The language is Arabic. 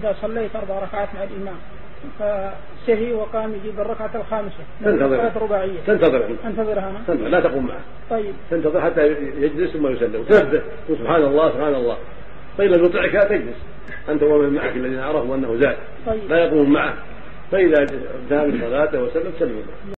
إذا صليت 4 ركعات مع الإمام فسهي وقام يجيب الركعة الخامسة تنتظرها لا تقوم معه. طيب تنتظر حتى يجلس ثم يسلم وتنبه سبحان الله سبحان الله. طيب لو يطيعك لا تجلس أنت ومن معك الذين عرفوا أنه زاد. طيب. لا يقوم معه. فإذا انتهى من صلاته وسلم سلم.